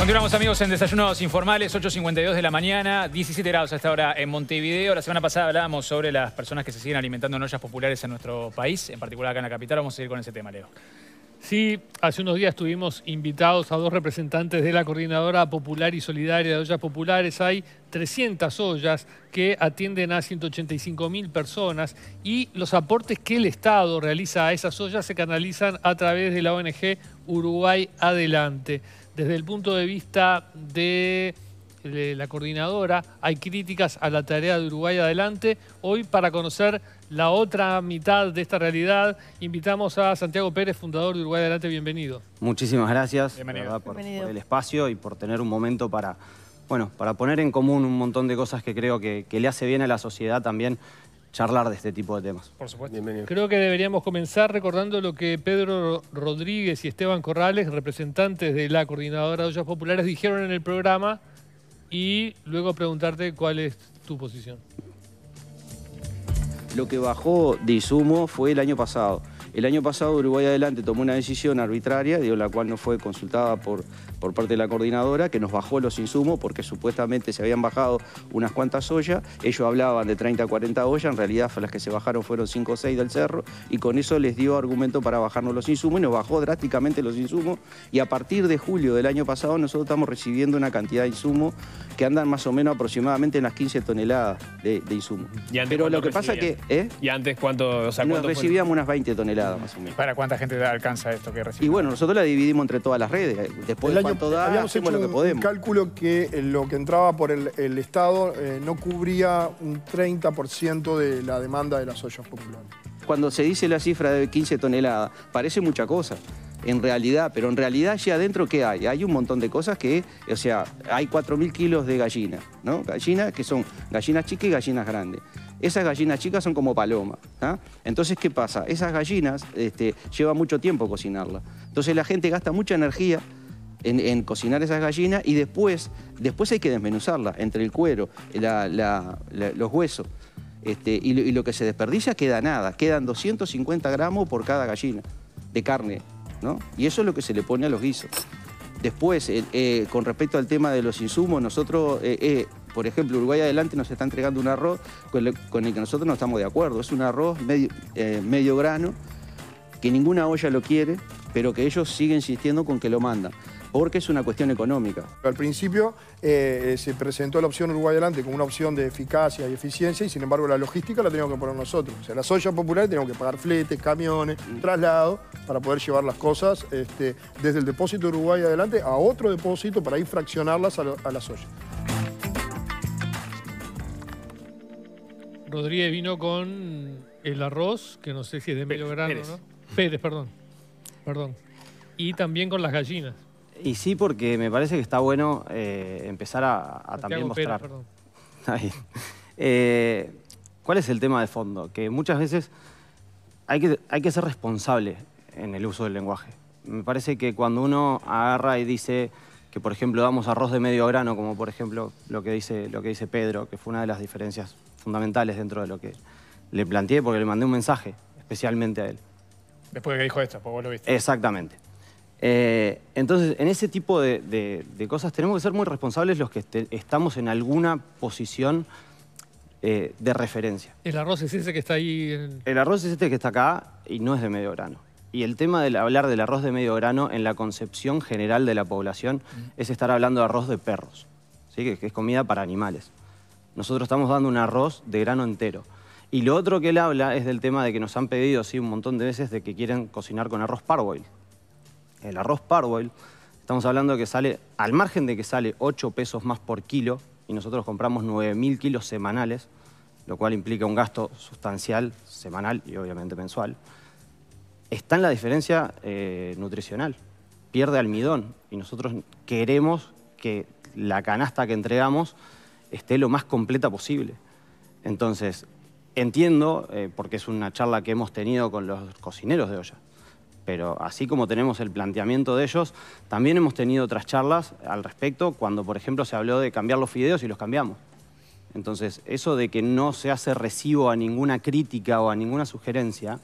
Continuamos, amigos, en Desayunos Informales, 8:52 de la mañana, 17 grados hasta ahora en Montevideo. La semana pasada hablábamos sobre las personas que se siguen alimentando en ollas populares en nuestro país, en particular acá en la capital. Vamos a seguir con ese tema, Leo. Sí, hace unos días tuvimos invitados a dos representantes de la Coordinadora Popular y Solidaria de Ollas Populares. Hay 300 ollas que atienden a 185.000 personas y los aportes que el Estado realiza a esas ollas se canalizan a través de la ONG Uruguay Adelante. Desde el punto de vista de la Coordinadora, hay críticas a la tarea de Uruguay Adelante. Hoy, para conocer la otra mitad de esta realidad, invitamos a Santiago Pérez, fundador de Uruguay Adelante. Bienvenido. Muchísimas gracias por el espacio y por tener un momento para, bueno, para poner en común un montón de cosas que creo que le hace bien a la sociedad también charlar de este tipo de temas. Por supuesto. Bienvenido. Creo que deberíamos comenzar recordando lo que Pedro Rodríguez y Esteban Corrales, representantes de la Coordinadora de Ollas Populares, dijeron en el programa, y luego preguntarte cuál es tu posición. Lo que bajó de insumo fue el año pasado. El año pasado Uruguay Adelante tomó una decisión arbitraria, digo, la cual no fue consultada por parte de la coordinadora, que nos bajó los insumos porque supuestamente se habían bajado unas cuantas ollas. Ellos hablaban de 30 a 40 ollas, en realidad las que se bajaron fueron 5 o 6 del cerro, y con eso les dio argumento para bajarnos los insumos y nos bajó drásticamente los insumos. Y a partir de julio del año pasado nosotros estamos recibiendo una cantidad de insumos que andan más o menos aproximadamente en las 15 toneladas de insumos. Pero lo que pasa es que... ¿Y antes cuánto? O sea, ¿cuánto recibíamos? Unas 20 toneladas. Más o menos. ¿Para cuánta gente alcanza esto que recibe? Y bueno, nosotros la dividimos entre todas las redes. Después de cuánto da, habíamos hecho lo que podemos. Un cálculo que lo que entraba por el Estado no cubría un 30% de la demanda de las ollas populares. Cuando se dice la cifra de 15 toneladas, parece mucha cosa. En realidad, pero en realidad allí adentro, ¿qué hay? Hay un montón de cosas que, o sea, hay 4.000 kilos de gallina, ¿no? Gallinas que son gallinas chicas y gallinas grandes. Esas gallinas chicas son como palomas, ¿ah? Entonces, ¿qué pasa? Esas gallinas lleva mucho tiempo cocinarlas. Entonces la gente gasta mucha energía en cocinar esas gallinas y después hay que desmenuzarlas entre el cuero, los huesos. Y lo que se desperdicia queda nada. Quedan 250 gramos por cada gallina de carne, ¿no? Y eso es lo que se le pone a los guisos. Después, con respecto al tema de los insumos, nosotros... por ejemplo, Uruguay Adelante nos está entregando un arroz con el que nosotros no estamos de acuerdo. Es un arroz medio grano, que ninguna olla lo quiere, pero que ellos siguen insistiendo con que lo mandan, porque es una cuestión económica. Al principio se presentó la opción Uruguay Adelante como una opción de eficacia y eficiencia, y sin embargo la logística la teníamos que poner nosotros. O sea, las ollas populares teníamos que pagar fletes, camiones, traslado, para poder llevar las cosas desde el depósito de Uruguay Adelante a otro depósito para ir fraccionarlas a las ollas. Rodríguez vino con el arroz, que no sé si es de medio grano, ¿no? Pérez, perdón. Y también con las gallinas. Y sí, porque me parece que está bueno empezar a también mostrar. Pérez, perdón. ¿Cuál es el tema de fondo? Que muchas veces hay que ser responsable en el uso del lenguaje. Me parece que cuando uno agarra y dice que, por ejemplo, damos arroz de medio grano, como por ejemplo lo que dice Pedro, que fue una de las diferencias fundamentales dentro de lo que le planteé, porque le mandé un mensaje especialmente a él. Después de que dijo esto, pues vos lo viste. Exactamente. Entonces, en ese tipo de cosas tenemos que ser muy responsables los que estamos en alguna posición de referencia. ¿El arroz es ese que está ahí? El arroz es este que está acá y no es de medio grano. Y el tema de hablar del arroz de medio grano en la concepción general de la población es estar hablando de arroz de perros, ¿sí? Que es comida para animales. Nosotros estamos dando un arroz de grano entero. Y lo otro que él habla es del tema de que nos han pedido, sí, un montón de veces, de que quieren cocinar con arroz parboil. El arroz parboil, estamos hablando que sale, al margen de que sale 8 pesos más por kilo, y nosotros compramos 9.000 kilos semanales, lo cual implica un gasto sustancial, semanal y obviamente mensual, está en la diferencia nutricional. Pierde almidón, y nosotros queremos que la canasta que entregamos esté lo más completa posible. Entonces, entiendo, porque es una charla que hemos tenido con los cocineros de olla, pero así como tenemos el planteamiento de ellos, también hemos tenido otras charlas al respecto, cuando, por ejemplo, se habló de cambiar los fideos y los cambiamos. Entonces, eso de que no se hace recibo a ninguna crítica o a ninguna sugerencia,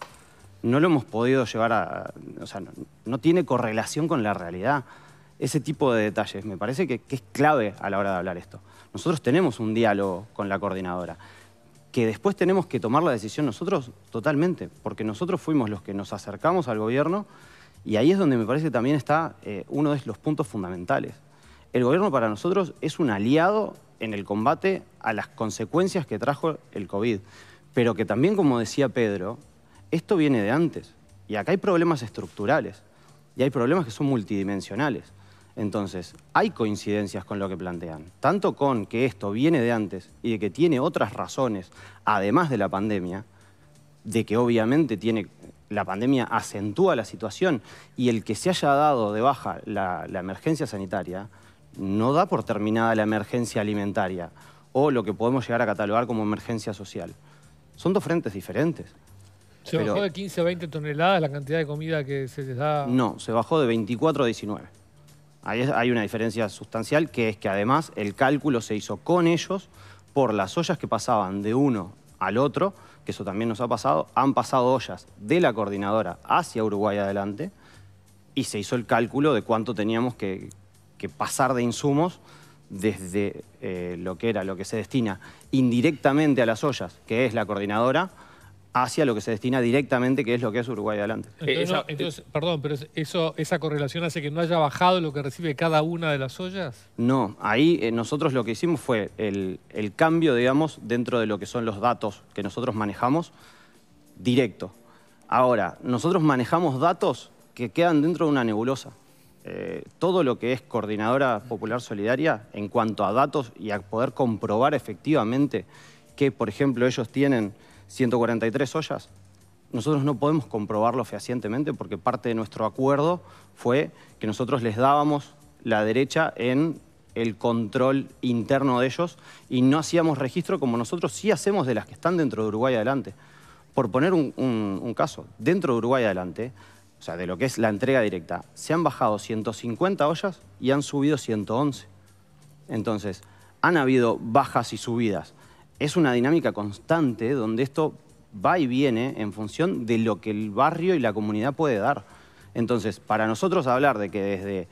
no lo hemos podido llevar a... O sea, no tiene correlación con la realidad. ese tipo de detalles. Me parece que es clave a la hora de hablar esto. Nosotros tenemos un diálogo con la coordinadora, que después tenemos que tomar la decisión nosotros totalmente, porque nosotros fuimos los que nos acercamos al gobierno y ahí es donde me parece que también está uno de los puntos fundamentales. El gobierno para nosotros es un aliado en el combate a las consecuencias que trajo el COVID, pero que también, como decía Pedro, esto viene de antes y acá hay problemas estructurales y hay problemas que son multidimensionales. Entonces, hay coincidencias con lo que plantean, tanto con que esto viene de antes y de que tiene otras razones, además de la pandemia, de que obviamente tiene, la pandemia acentúa la situación y el que se haya dado de baja la emergencia sanitaria no da por terminada la emergencia alimentaria o lo que podemos llegar a catalogar como emergencia social. Son dos frentes diferentes. ¿Se bajó de 15 a 20 toneladas la cantidad de comida que se les da? No, se bajó de 24 a 19. Ahí hay una diferencia sustancial, que es que además el cálculo se hizo con ellos por las ollas que pasaban de uno al otro, que eso también nos ha pasado, han pasado ollas de la coordinadora hacia Uruguay Adelante y se hizo el cálculo de cuánto teníamos que pasar de insumos desde lo que se destina indirectamente a las ollas, que es la coordinadora, hacia lo que se destina directamente, que es lo que es Uruguay Adelante. Entonces, perdón, pero ¿esa correlación hace que no haya bajado lo que recibe cada una de las ollas? No, ahí nosotros lo que hicimos fue el cambio, digamos, dentro de lo que son los datos que nosotros manejamos, directo. Ahora, nosotros manejamos datos que quedan dentro de una nebulosa. Todo lo que es Coordinadora Popular Solidaria, en cuanto a datos y a poder comprobar efectivamente que, por ejemplo, ellos tienen 143 ollas, nosotros no podemos comprobarlo fehacientemente porque parte de nuestro acuerdo fue que nosotros les dábamos la derecha en el control interno de ellos y no hacíamos registro como nosotros sí hacemos de las que están dentro de Uruguay Adelante. Por poner un caso, dentro de Uruguay Adelante, o sea, de lo que es la entrega directa, se han bajado 150 ollas y han subido 111. Entonces, han habido bajas y subidas. Es una dinámica constante donde esto va y viene en función de lo que el barrio y la comunidad puede dar. Entonces, para nosotros hablar de que desde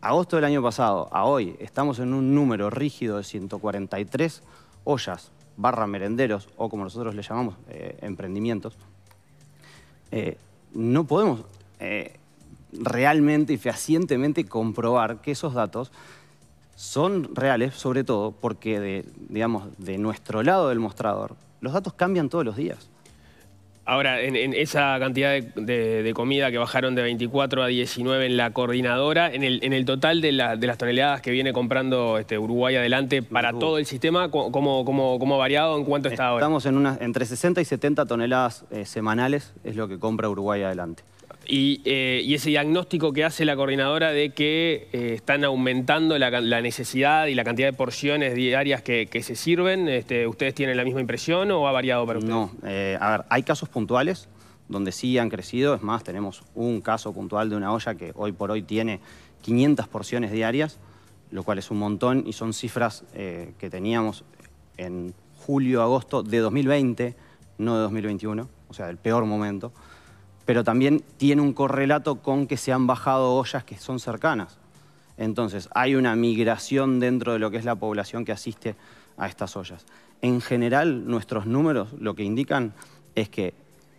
agosto del año pasado a hoy estamos en un número rígido de 143 ollas, barra merenderos, o como nosotros le llamamos, emprendimientos, no podemos realmente y fehacientemente comprobar que esos datos son reales, sobre todo porque, de nuestro lado del mostrador, los datos cambian todos los días. Ahora, en esa cantidad de comida que bajaron de 24 a 19 en la coordinadora, en el total de las toneladas que viene comprando Uruguay Adelante para todo el sistema, ¿cómo ha variado? ¿En cuánto está ahora? Estamos entre 60 y 70 toneladas semanales es lo que compra Uruguay Adelante. Y ese diagnóstico que hace la coordinadora de que están aumentando la necesidad y la cantidad de porciones diarias que se sirven, ¿ustedes tienen la misma impresión o ha variado para ustedes? No, a ver, hay casos puntuales donde sí han crecido, es más, tenemos un caso puntual de una olla que hoy por hoy tiene 500 porciones diarias, lo cual es un montón y son cifras que teníamos en julio, agosto de 2020, no de 2021, o sea, el peor momento. Pero también tiene un correlato con que se han bajado ollas que son cercanas. Entonces, hay una migración dentro de lo que es la población que asiste a estas ollas. En general, nuestros números lo que indican es que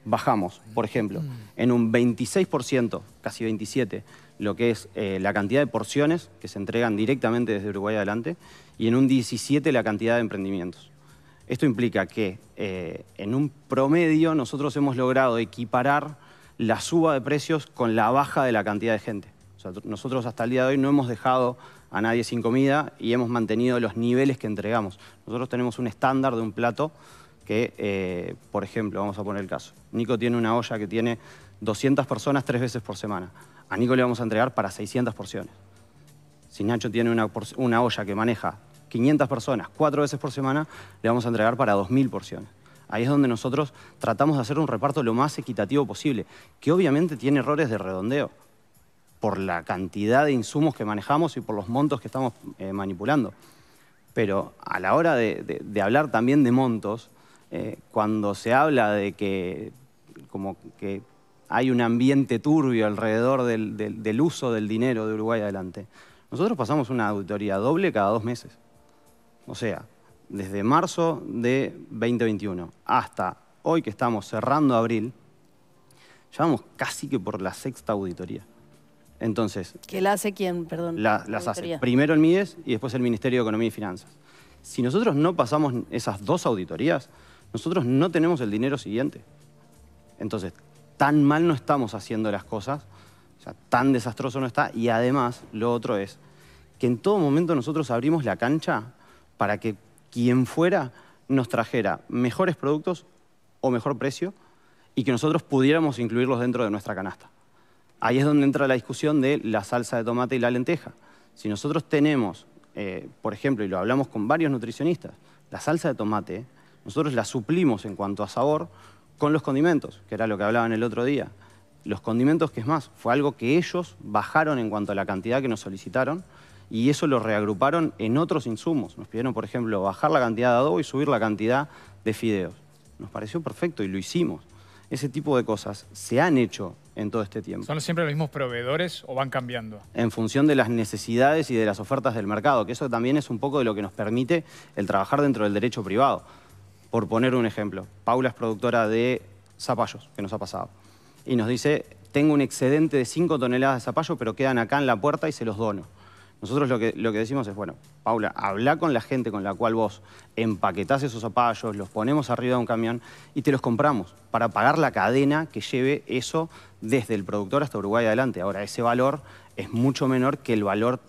bajamos, por ejemplo, en un 26%, casi 27%, lo que es la cantidad de porciones que se entregan directamente desde Uruguay Adelante, y en un 17% la cantidad de emprendimientos. Esto implica que en un promedio nosotros hemos logrado equiparar la suba de precios con la baja de la cantidad de gente. O sea, nosotros hasta el día de hoy no hemos dejado a nadie sin comida y hemos mantenido los niveles que entregamos. Nosotros tenemos un estándar de un plato que, por ejemplo, vamos a poner el caso. Nico tiene una olla que tiene 200 personas 3 veces por semana. A Nico le vamos a entregar para 600 porciones. Si Nacho tiene una olla que maneja 500 personas 4 veces por semana, le vamos a entregar para 2000 porciones. Ahí es donde nosotros tratamos de hacer un reparto lo más equitativo posible, que obviamente tiene errores de redondeo por la cantidad de insumos que manejamos y por los montos que estamos manipulando. Pero a la hora de hablar también de montos, cuando se habla de que, como que hay un ambiente turbio alrededor del uso del dinero de Uruguay Adelante. Nosotros pasamos una auditoría doble cada 2 meses. O sea, desde marzo de 2021 hasta hoy que estamos cerrando abril, ya vamos casi que por la 6ª auditoría. Entonces... ¿Que la hace quién, perdón? Las hace primero el MIDES y después el Ministerio de Economía y Finanzas. Si nosotros no pasamos esas 2 auditorías, nosotros no tenemos el dinero siguiente. Entonces, tan mal no estamos haciendo las cosas, o sea, tan desastroso no está. Y además, lo otro es que en todo momento nosotros abrimos la cancha para que quien fuera nos trajera mejores productos o mejor precio y que nosotros pudiéramos incluirlos dentro de nuestra canasta. Ahí es donde entra la discusión de la salsa de tomate y la lenteja. Si nosotros tenemos, por ejemplo, y lo hablamos con varios nutricionistas, la salsa de tomate, nosotros la suplimos en cuanto a sabor con los condimentos, que era lo que hablaban el otro día. Los condimentos, que es más, fue algo que ellos bajaron en cuanto a la cantidad que nos solicitaron y eso lo reagruparon en otros insumos. Nos pidieron, por ejemplo, bajar la cantidad de adobo y subir la cantidad de fideos. Nos pareció perfecto y lo hicimos. Ese tipo de cosas se han hecho en todo este tiempo. ¿Son siempre los mismos proveedores o van cambiando? En función de las necesidades y de las ofertas del mercado, que eso también es un poco de lo que nos permite el trabajar dentro del derecho privado. Por poner un ejemplo, Paula es productora de zapallos, que nos ha pasado, y nos dice, tengo un excedente de 5 toneladas de zapallo, pero quedan acá en la puerta y se los dono. Nosotros lo que decimos es, bueno, Paula, habla con la gente con la cual vos empaquetás esos zapallos, los ponemos arriba de un camión y te los compramos para pagar la cadena que lleve eso desde el productor hasta Uruguay Adelante. Ahora, ese valor es mucho menor que el valor,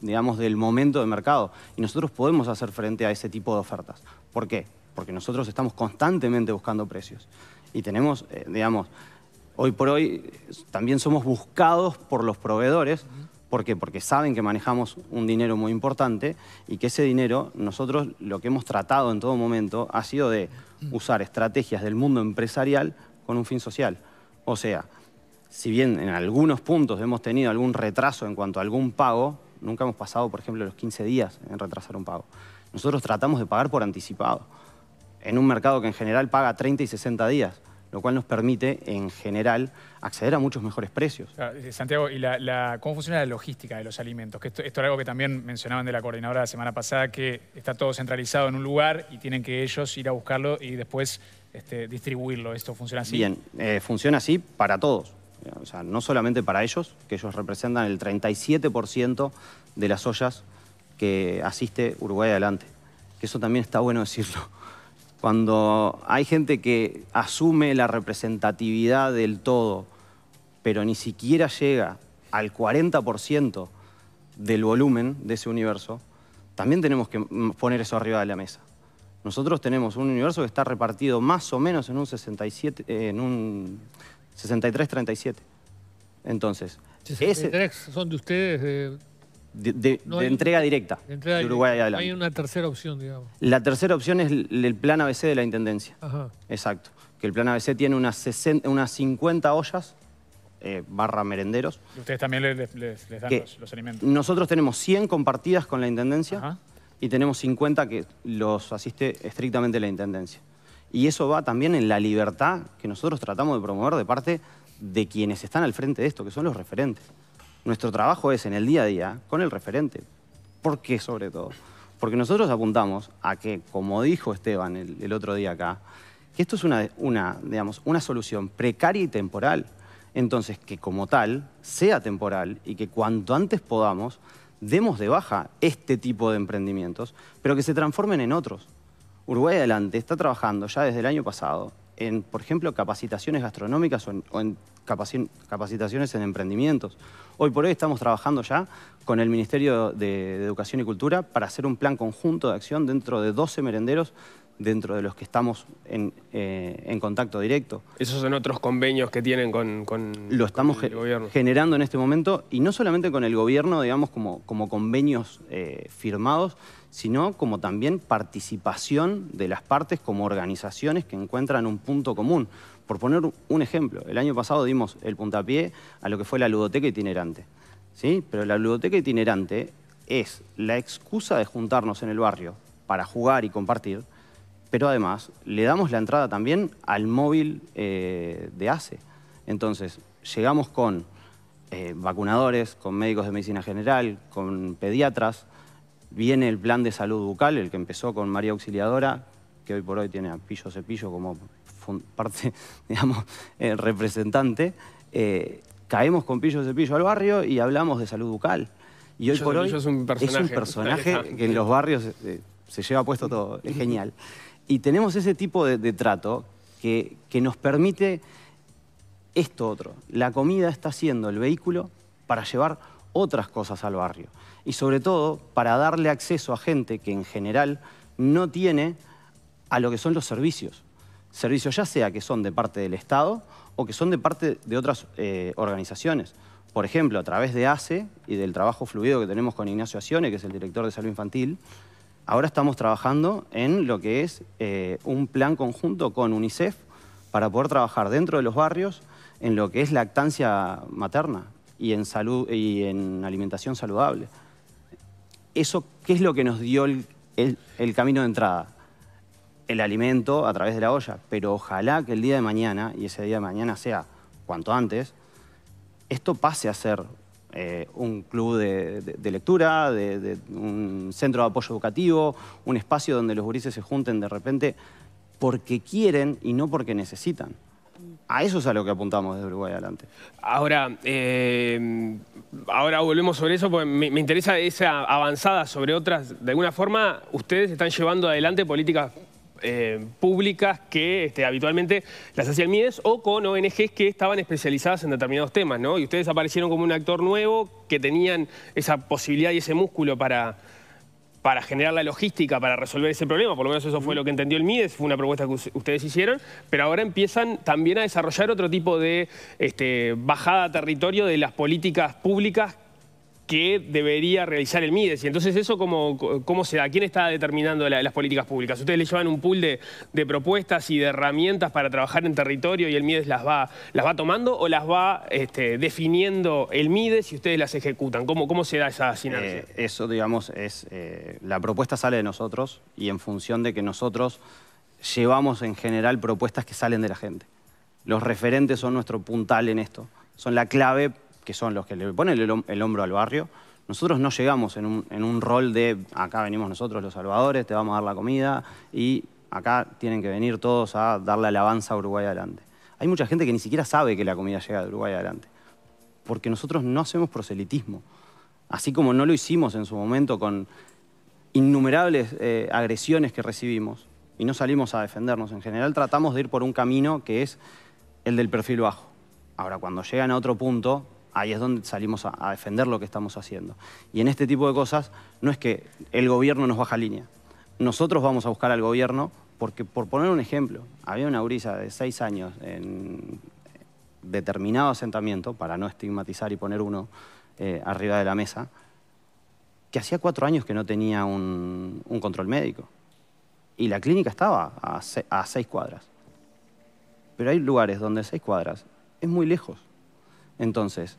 digamos, del momento de mercado. Y nosotros podemos hacer frente a ese tipo de ofertas. ¿Por qué? Porque nosotros estamos constantemente buscando precios. Y tenemos, digamos, hoy por hoy también somos buscados por los proveedores. ¿Por qué? Porque saben que manejamos un dinero muy importante y que ese dinero, nosotros lo que hemos tratado en todo momento ha sido de usar estrategias del mundo empresarial con un fin social. O sea, si bien en algunos puntos hemos tenido algún retraso en cuanto a algún pago, nunca hemos pasado, por ejemplo, los 15 días en retrasar un pago. Nosotros tratamos de pagar por anticipado, en un mercado que en general paga 30 y 60 días. Lo cual nos permite, en general, acceder a muchos mejores precios. Santiago, ¿y cómo funciona la logística de los alimentos? Que esto es algo que también mencionaban de la coordinadora la semana pasada, que está todo centralizado en un lugar y tienen que ellos ir a buscarlo y después distribuirlo. ¿Esto funciona así? Bien, funciona así para todos. O sea, no solamente para ellos, que ellos representan el 37% de las ollas que asiste Uruguay Adelante. Que eso también está bueno decirlo. Cuando hay gente que asume la representatividad del todo, pero ni siquiera llega al 40% del volumen de ese universo, también tenemos que poner eso arriba de la mesa. Nosotros tenemos un universo que está repartido más o menos en un 63-37. Entonces, 63 son de ustedes... entrega directa de Uruguay Adelante. Hay una tercera opción, digamos. La tercera opción es el plan ABC de la Intendencia. Ajá. Exacto. Que el plan ABC tiene unas 50 ollas barra merenderos. ¿Y ustedes también les dan los alimentos? Nosotros tenemos 100 compartidas con la Intendencia. Ajá. Y tenemos 50 que los asiste estrictamente la Intendencia. Y eso va también en la libertad que nosotros tratamos de promover de parte de quienes están al frente de esto, que son los referentes. Nuestro trabajo es en el día a día con el referente. ¿Por qué sobre todo? Porque nosotros apuntamos a que, como dijo Esteban el otro día acá, que esto es una solución precaria y temporal. Entonces, que como tal, sea temporal y que cuanto antes podamos, demos de baja este tipo de emprendimientos, pero que se transformen en otros. Uruguay Adelante está trabajando ya desde el año pasado en, por ejemplo, capacitaciones gastronómicas o en capacitaciones en emprendimientos. Hoy por hoy estamos trabajando ya con el Ministerio de Educación y Cultura para hacer un plan conjunto de acción dentro de 12 merenderos dentro de los que estamos en contacto directo. ¿Esos son otros convenios que tienen con el gobierno? Lo estamos generando en este momento, y no solamente con el gobierno, digamos, como convenios firmados, sino como también participación de las partes como organizaciones que encuentran un punto común. Por poner un ejemplo, el año pasado dimos el puntapié a lo que fue la ludoteca itinerante, ¿sí? Pero la ludoteca itinerante es la excusa de juntarnos en el barrio para jugar y compartir, pero además le damos la entrada también al móvil de ACE. Entonces, llegamos con vacunadores, con médicos de medicina general, con pediatras. Viene el plan de salud bucal, el que empezó con María Auxiliadora, que hoy por hoy tiene a Pillo Cepillo como parte, digamos, representante. Caemos con Pillo Cepillo al barrio y hablamos de salud bucal. Y hoy Pillo por hoy es un personaje que en los barrios se lleva puesto todo, es genial. Y tenemos ese tipo de trato que nos permite esto otro. La comida está siendo el vehículo para llevar otras cosas al barrio. Y sobre todo para darle acceso a gente que en general no tiene a lo que son los servicios. Servicios ya sea que son de parte del Estado o que son de parte de otras organizaciones. Por ejemplo, a través de ACE y del trabajo fluido que tenemos con Ignacio Asione, que es el director de Salud Infantil, ahora estamos trabajando en lo que es un plan conjunto con UNICEF para poder trabajar dentro de los barrios en lo que es lactancia materna y en salud y en alimentación saludable. Eso, ¿qué es lo que nos dio el camino de entrada? El alimento a través de la olla, pero ojalá que el día de mañana, y ese día de mañana sea cuanto antes, esto pase a ser un club de lectura, de un centro de apoyo educativo, un espacio donde los gurises se junten de repente porque quieren y no porque necesitan. A eso es a lo que apuntamos desde Uruguay Adelante. Ahora, ahora volvemos sobre eso, porque me interesa esa avanzada sobre otras. De alguna forma, ustedes están llevando adelante políticas públicas que habitualmente las hacía el MIDES o con ONGs que estaban especializadas en determinados temas, ¿no? Y ustedes aparecieron como un actor nuevo que tenían esa posibilidad y ese músculo para generar la logística, para resolver ese problema. Por lo menos eso fue lo que entendió el MIDES, fue una propuesta que ustedes hicieron, pero ahora empiezan también a desarrollar otro tipo de bajada a territorio de las políticas públicas que debería realizar el MIDES. Y entonces eso, ¿cómo se da? ¿Quién está determinando las políticas públicas? Ustedes le llevan un pool de propuestas y de herramientas para trabajar en territorio y el MIDES las va tomando o las va definiendo el MIDES y ustedes las ejecutan. ¿Cómo se da esa sinergia? Eso, digamos, es... la propuesta sale de nosotros y en función de que nosotros llevamos en general propuestas que salen de la gente. Los referentes son nuestro puntal en esto. Son la clave, que son los que le ponen el hombro al barrio. Nosotros no llegamos en un rol de acá venimos nosotros los salvadores, te vamos a dar la comida y acá tienen que venir todos a dar la alabanza a Uruguay Adelante. Hay mucha gente que ni siquiera sabe que la comida llega de Uruguay Adelante porque nosotros no hacemos proselitismo. Así como no lo hicimos en su momento con innumerables agresiones que recibimos y no salimos a defendernos. En general tratamos de ir por un camino que es el del perfil bajo. Ahora, cuando llegan a otro punto, ahí es donde salimos a defender lo que estamos haciendo. Y en este tipo de cosas no es que el gobierno nos baja línea. Nosotros vamos a buscar al gobierno porque, por poner un ejemplo, había una gurisa de 6 años en determinado asentamiento, para no estigmatizar y poner uno arriba de la mesa, que hacía 4 años que no tenía un control médico. Y la clínica estaba a 6 cuadras. Pero hay lugares donde 6 cuadras es muy lejos. Entonces,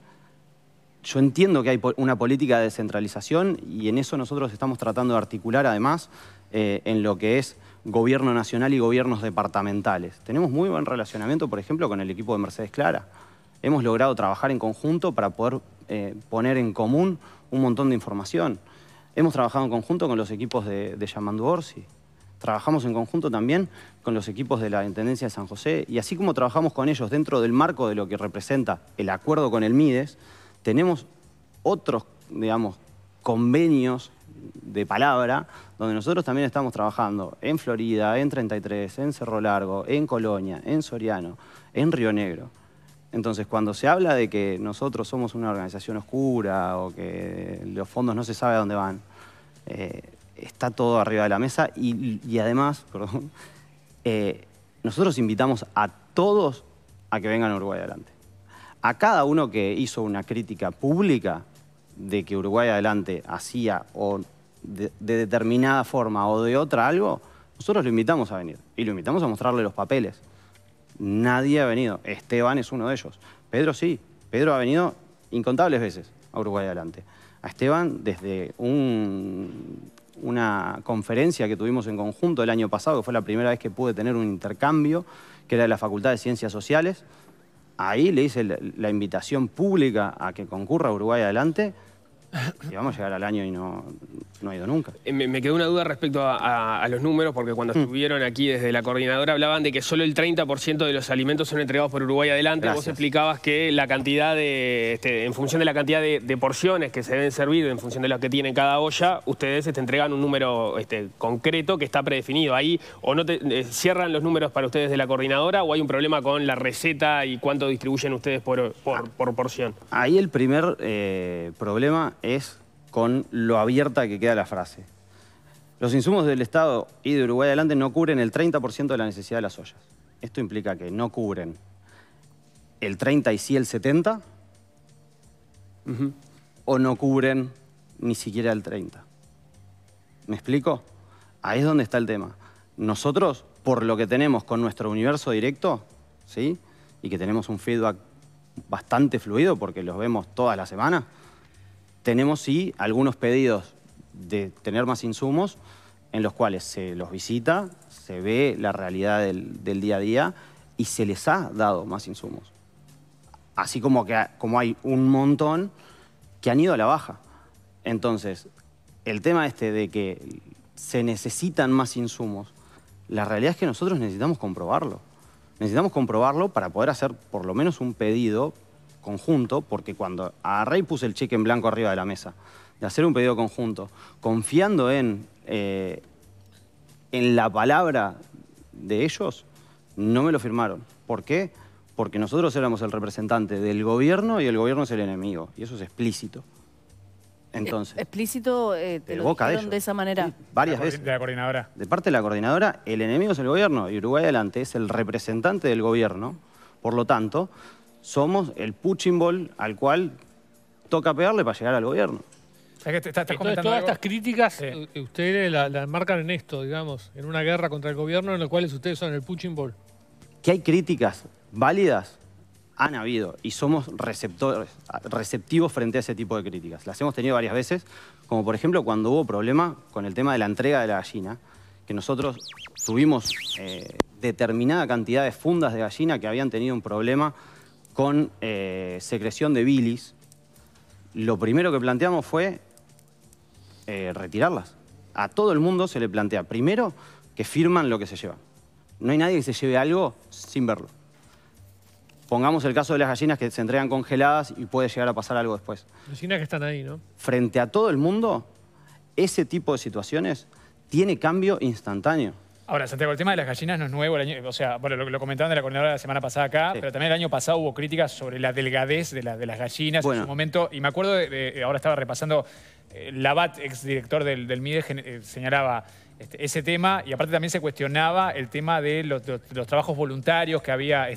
yo entiendo que hay una política de descentralización y en eso nosotros estamos tratando de articular además en lo que es gobierno nacional y gobiernos departamentales. Tenemos muy buen relacionamiento, por ejemplo, con el equipo de Mercedes Clara. Hemos logrado trabajar en conjunto para poder poner en común un montón de información. Hemos trabajado en conjunto con los equipos de Yamandú Orsi. Trabajamos en conjunto también con los equipos de la Intendencia de San José y así como trabajamos con ellos dentro del marco de lo que representa el acuerdo con el MIDES, tenemos otros, digamos, convenios de palabra donde nosotros también estamos trabajando en Florida, en 33, en Cerro Largo, en Colonia, en Soriano, en Río Negro. Entonces, cuando se habla de que nosotros somos una organización oscura o que los fondos no se sabe a dónde van, está todo arriba de la mesa y además, perdón, nosotros invitamos a todos a que vengan a Uruguay Adelante. A cada uno que hizo una crítica pública de que Uruguay Adelante hacía o de determinada forma o de otra algo, nosotros lo invitamos a venir y lo invitamos a mostrarle los papeles. Nadie ha venido. Esteban es uno de ellos. Pedro sí. Pedro ha venido incontables veces a Uruguay Adelante. A Esteban desde una conferencia que tuvimos en conjunto el año pasado, que fue la primera vez que pude tener un intercambio, que era de la Facultad de Ciencias Sociales, ahí le hice la invitación pública a que concurra Uruguay Adelante. Y vamos a llegar al año y no ha ido nunca. Me quedó una duda respecto a los números, porque cuando estuvieron aquí desde la coordinadora hablaban de que solo el 30% de los alimentos son entregados por Uruguay Adelante. Gracias. Vos explicabas que la cantidad de, en función de la cantidad de porciones que se deben servir, en función de las que tiene cada olla, ustedes entregan un número concreto que está predefinido. Ahí o no cierran los números para ustedes de la coordinadora, o hay un problema con la receta y cuánto distribuyen ustedes por porción. Ahí el primer problema es con lo abierta que queda la frase. Los insumos del Estado y de Uruguay Adelante no cubren el 30% de la necesidad de las ollas. Esto implica que no cubren el 30 y sí el 70, o no cubren ni siquiera el 30. ¿Me explico? Ahí es donde está el tema. Nosotros, por lo que tenemos con nuestro universo directo, ¿sí? Y que tenemos un feedback bastante fluido porque los vemos todas las semanas, tenemos sí algunos pedidos de tener más insumos en los cuales se los visita, se ve la realidad del día a día y se les ha dado más insumos. Así como, como hay un montón que han ido a la baja. Entonces, el tema de que se necesitan más insumos, la realidad es que nosotros necesitamos comprobarlo. Necesitamos comprobarlo para poder hacer por lo menos un pedido conjunto, porque cuando agarré y puse el cheque en blanco arriba de la mesa, de hacer un pedido conjunto, confiando en la palabra de ellos, no me lo firmaron. ¿Por qué? Porque nosotros éramos el representante del gobierno y el gobierno es el enemigo, y eso es explícito. Entonces, explícito te lo dijeron de esa manera. Sí, varias veces. De la coordinadora. De parte de la coordinadora, el enemigo es el gobierno y Uruguay Adelante es el representante del gobierno, por lo tanto somos el punching ball al cual toca pegarle para llegar al gobierno. Entonces, todas estas críticas ustedes las marcan en esto, digamos, en una guerra contra el gobierno en la cual ustedes son el punching ball. Que hay críticas válidas, han habido, y somos receptivos frente a ese tipo de críticas. Las hemos tenido varias veces, como por ejemplo cuando hubo problema con el tema de la entrega de la gallina, que nosotros tuvimos determinada cantidad de fundas de gallina que habían tenido un problema con secreción de bilis. Lo primero que planteamos fue retirarlas. A todo el mundo se le plantea, primero, que firman lo que se llevan. No hay nadie que se lleve algo sin verlo. Pongamos el caso de las gallinas que se entregan congeladas y puede llegar a pasar algo después. Gallinas que están ahí, ¿no? Frente a todo el mundo, ese tipo de situaciones tiene cambio instantáneo. Ahora, Santiago, el tema de las gallinas no es nuevo. O sea, bueno, lo comentaban de la coordinadora la semana pasada acá, sí, pero también el año pasado hubo críticas sobre la delgadez de las gallinas, bueno, en su momento. Y me acuerdo, ahora estaba repasando, Lavat, exdirector del MIDES, señalaba ese tema, y aparte también se cuestionaba el tema de los trabajos voluntarios, que había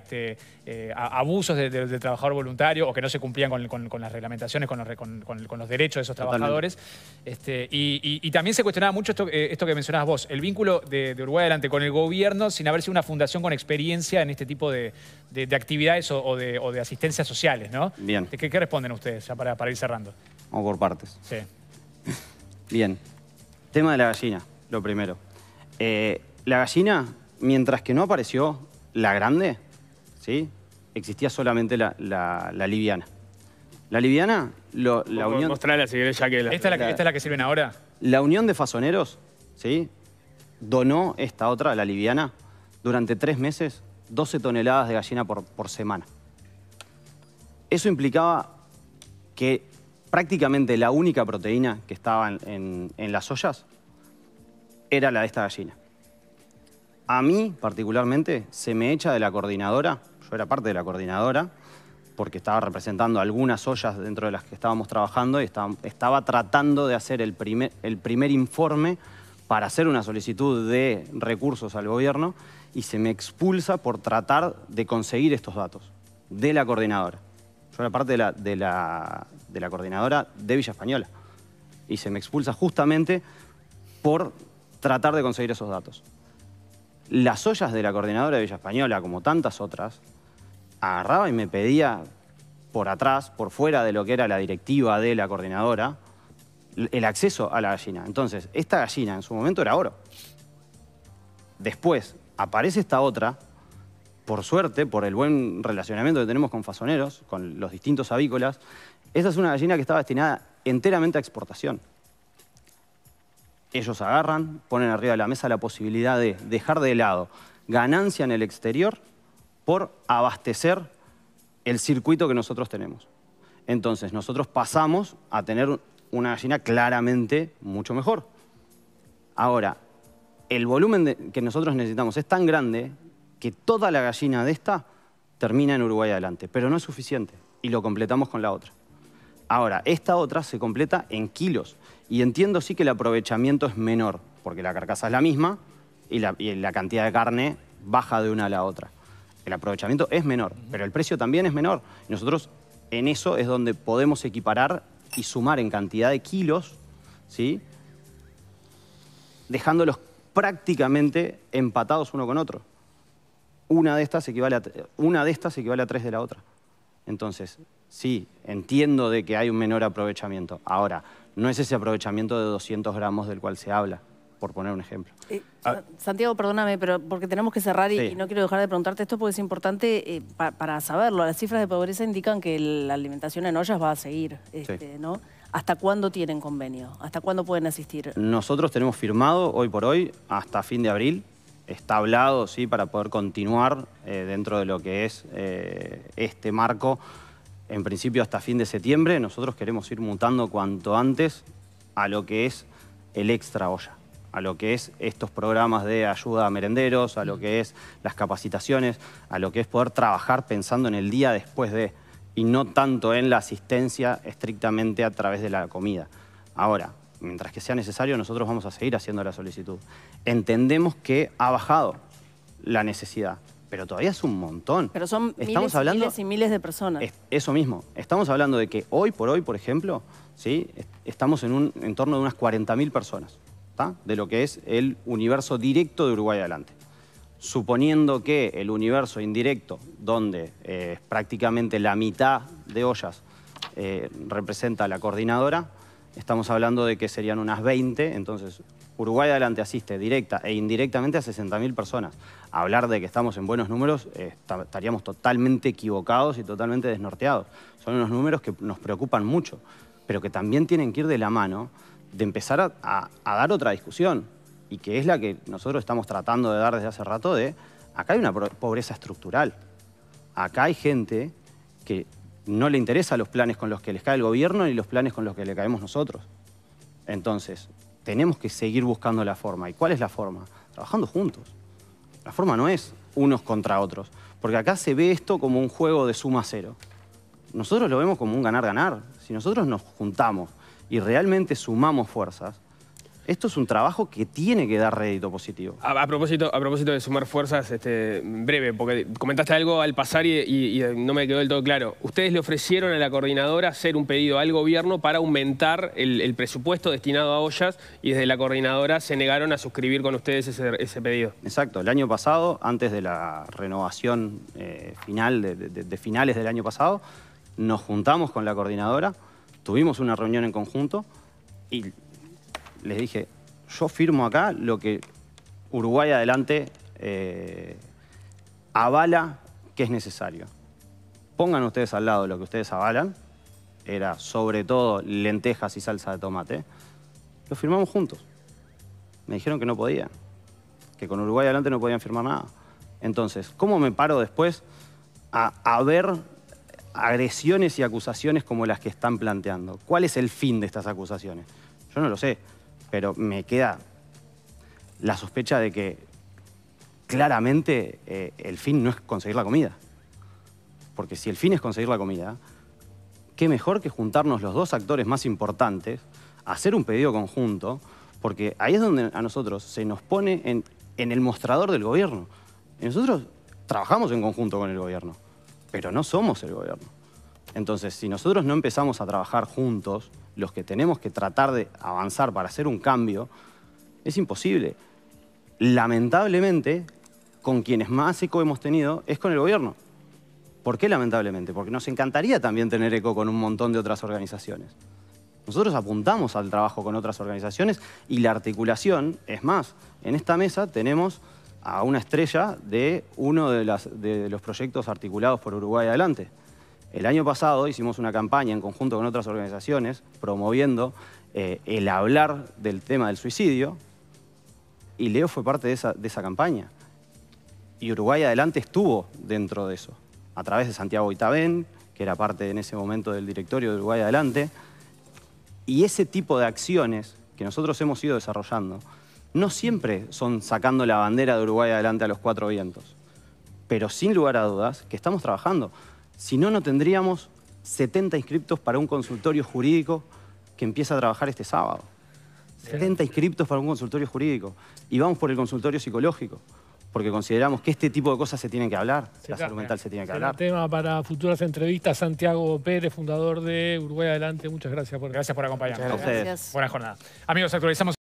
abusos del trabajador voluntario o que no se cumplían con las reglamentaciones, con los derechos de esos trabajadores. Y también se cuestionaba mucho esto que mencionabas vos, el vínculo de Uruguay Adelante con el gobierno sin haber sido una fundación con experiencia en este tipo de actividades o de asistencias sociales, ¿no? Bien. ¿Qué responden ustedes ya para ir cerrando? Vamos por partes. Sí. Bien. Tema de la gallina. Lo primero, la gallina, mientras que no apareció la grande, ¿sí? Existía solamente la liviana. La liviana, la unión... Mostrala, si querés, ya que ¿Esta es la que sirven ahora? La unión de fasoneros, ¿sí? Donó esta otra, la liviana, durante 3 meses, 12 toneladas de gallina por semana. Eso implicaba que prácticamente la única proteína que estaba en las ollas era la de esta gallina. A mí, particularmente, se me echa de la coordinadora, yo era parte de la coordinadora, porque estaba representando algunas ollas dentro de las que estábamos trabajando y estaba tratando de hacer el primer informe para hacer una solicitud de recursos al gobierno, y se me expulsa por tratar de conseguir estos datos de la coordinadora. Yo era parte de la coordinadora de Villa Española, y se me expulsa justamente por tratar de conseguir esos datos. Las ollas de la coordinadora de Villa Española, como tantas otras, agarraba y me pedía por atrás, por fuera de lo que era la directiva de la coordinadora, el acceso a la gallina. Entonces, esta gallina en su momento era oro. Después aparece esta otra por suerte, por el buen relacionamiento que tenemos con fazoneros, con los distintos avícolas, esa es una gallina que estaba destinada enteramente a exportación. Ellos agarran, ponen arriba de la mesa la posibilidad de dejar de lado ganancia en el exterior por abastecer el circuito que nosotros tenemos. Entonces nosotros pasamos a tener una gallina claramente mucho mejor. Ahora, el volumen que nosotros necesitamos es tan grande que toda la gallina de esta termina en Uruguay Adelante, pero no es suficiente y lo completamos con la otra. Ahora, esta otra se completa en kilos y entiendo sí que el aprovechamiento es menor porque la carcasa es la misma y la cantidad de carne baja de una a la otra. El aprovechamiento es menor, pero el precio también es menor. Nosotros en eso es donde podemos equiparar y sumar en cantidad de kilos, ¿sí?, dejándolos prácticamente empatados uno con otro. Una de estas equivale a tres de la otra. Entonces, sí, entiendo de que hay un menor aprovechamiento. Ahora, no es ese aprovechamiento de 200 gramos del cual se habla, por poner un ejemplo. Santiago, perdóname, pero porque tenemos que cerrar y, sí, y no quiero dejar de preguntarte esto porque es importante para saberlo. Las cifras de pobreza indican que la alimentación en ollas va a seguir, sí, ¿no? ¿Hasta cuándo tienen convenio? ¿Hasta cuándo pueden asistir? Nosotros tenemos firmado, hoy por hoy, hasta fin de abril. Está hablado, sí, para poder continuar dentro de lo que es este marco. En principio, hasta fin de septiembre, nosotros queremos ir mutando cuanto antes a lo que es el extra olla, a lo que es estos programas de ayuda a merenderos, a lo que es las capacitaciones, a lo que es poder trabajar pensando en el día después de, y no tanto en la asistencia estrictamente a través de la comida. Ahora, mientras que sea necesario, nosotros vamos a seguir haciendo la solicitud. Entendemos que ha bajado la necesidad, pero todavía es un montón. Pero son miles y miles de personas. Eso mismo. Estamos hablando de que hoy, por ejemplo, ¿sí?, estamos en torno de unas 40.000 personas, ¿tá?, de lo que es el universo directo de Uruguay Adelante. Suponiendo que el universo indirecto, donde prácticamente la mitad de ollas representa a la coordinadora, estamos hablando de que serían unas 20, entonces Uruguay Adelante asiste directa e indirectamente a 60.000 personas. Hablar de que estamos en buenos números estaríamos totalmente equivocados y totalmente desnorteados. Son unos números que nos preocupan mucho, pero que también tienen que ir de la mano de empezar a dar otra discusión, y que es la que nosotros estamos tratando de dar desde hace rato, de acá hay una pobreza estructural. Acá hay gente que no le interesan los planes con los que les cae el gobierno ni los planes con los que le caemos nosotros. Entonces, tenemos que seguir buscando la forma. ¿Y cuál es la forma? Trabajando juntos. La forma no es unos contra otros, porque acá se ve esto como un juego de suma cero. Nosotros lo vemos como un ganar-ganar. Si nosotros nos juntamos y realmente sumamos fuerzas, esto es un trabajo que tiene que dar rédito positivo. A propósito de sumar fuerzas, breve, porque comentaste algo al pasar y no me quedó del todo claro. Ustedes le ofrecieron a la coordinadora hacer un pedido al gobierno para aumentar el presupuesto destinado a ollas, y desde la coordinadora se negaron a suscribir con ustedes ese pedido. Exacto. El año pasado, antes de la renovación final, de finales del año pasado, nos juntamos con la coordinadora, tuvimos una reunión en conjunto y les dije, yo firmo acá lo que Uruguay Adelante avala que es necesario. Pongan ustedes al lado lo que ustedes avalan, era sobre todo lentejas y salsa de tomate. Lo firmamos juntos. Me dijeron que no podían, que con Uruguay Adelante no podían firmar nada. Entonces, ¿cómo me paro después a ver agresiones y acusaciones como las que están planteando? ¿Cuál es el fin de estas acusaciones? Yo no lo sé. Pero me queda la sospecha de que claramente el fin no es conseguir la comida. Porque si el fin es conseguir la comida, qué mejor que juntarnos los dos actores más importantes, hacer un pedido conjunto, porque ahí es donde a nosotros se nos pone en el mostrador del gobierno. Y nosotros trabajamos en conjunto con el gobierno, pero no somos el gobierno. Entonces, si nosotros no empezamos a trabajar juntos, los que tenemos que tratar de avanzar para hacer un cambio, es imposible. Lamentablemente, con quienes más eco hemos tenido es con el gobierno. ¿Por qué lamentablemente? Porque nos encantaría también tener eco con un montón de otras organizaciones. Nosotros apuntamos al trabajo con otras organizaciones y la articulación, es más, en esta mesa tenemos a una estrella de uno de los proyectos articulados por Uruguay Adelante. El año pasado hicimos una campaña en conjunto con otras organizaciones promoviendo el hablar del tema del suicidio, y Leo fue parte de esa campaña. Y Uruguay Adelante estuvo dentro de eso, a través de Santiago Itabén, que era parte en ese momento del directorio de Uruguay Adelante. Y ese tipo de acciones que nosotros hemos ido desarrollando no siempre son sacando la bandera de Uruguay Adelante a los cuatro vientos, pero sin lugar a dudas que estamos trabajando. Si no, no tendríamos 70 inscriptos para un consultorio jurídico que empieza a trabajar este sábado. 70 inscriptos para un consultorio jurídico. Y vamos por el consultorio psicológico, porque consideramos que este tipo de cosas se tienen que hablar, la salud mental se tiene que hablar. Tema para futuras entrevistas. Santiago Pérez, fundador de Uruguay Adelante, muchas gracias por acompañarnos. Gracias por acompañarnos. Buenas jornadas. Amigos, actualizamos.